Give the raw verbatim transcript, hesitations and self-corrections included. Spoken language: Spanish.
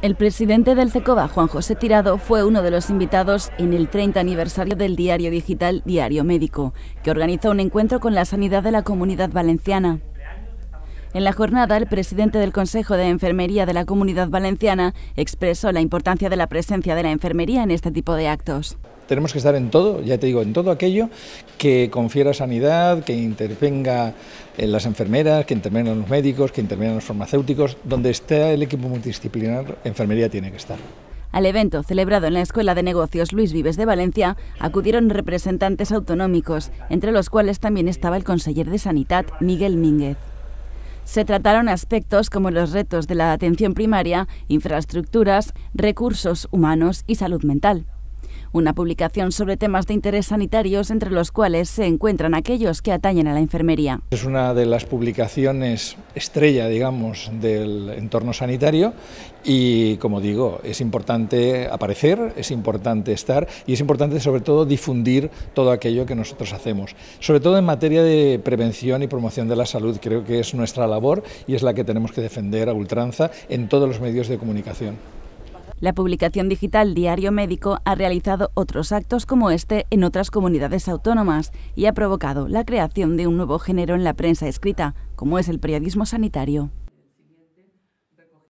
El presidente del CECOVA, Juan José Tirado, fue uno de los invitados en el treinta aniversario del diario digital Diario Médico, que organizó un encuentro con la sanidad de la Comunidad Valenciana. En la jornada, el presidente del Consejo de Enfermería de la Comunidad Valenciana expresó la importancia de la presencia de la enfermería en este tipo de actos. Tenemos que estar en todo, ya te digo, en todo aquello que confiera sanidad, que intervenga en las enfermeras, que intervengan los médicos, que intervengan los farmacéuticos, donde esté el equipo multidisciplinar, enfermería tiene que estar. Al evento, celebrado en la Escuela de Negocios Luis Vives de Valencia, acudieron representantes autonómicos, entre los cuales también estaba el conseller de Sanidad, Miguel Mínguez. Se trataron aspectos como los retos de la atención primaria, infraestructuras, recursos humanos y salud mental. Una publicación sobre temas de interés sanitarios, entre los cuales se encuentran aquellos que atañen a la enfermería. Es una de las publicaciones estrella, digamos, del entorno sanitario y, como digo, es importante aparecer, es importante estar y es importante, sobre todo, difundir todo aquello que nosotros hacemos. Sobre todo en materia de prevención y promoción de la salud, creo que es nuestra labor y es la que tenemos que defender a ultranza en todos los medios de comunicación. La publicación digital Diario Médico ha realizado otros actos como este en otras comunidades autónomas y ha provocado la creación de un nuevo género en la prensa escrita, como es el periodismo sanitario.